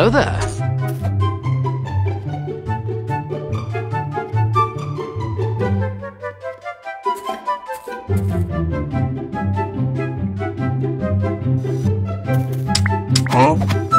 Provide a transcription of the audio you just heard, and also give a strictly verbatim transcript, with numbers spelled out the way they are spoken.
Hello there. Huh?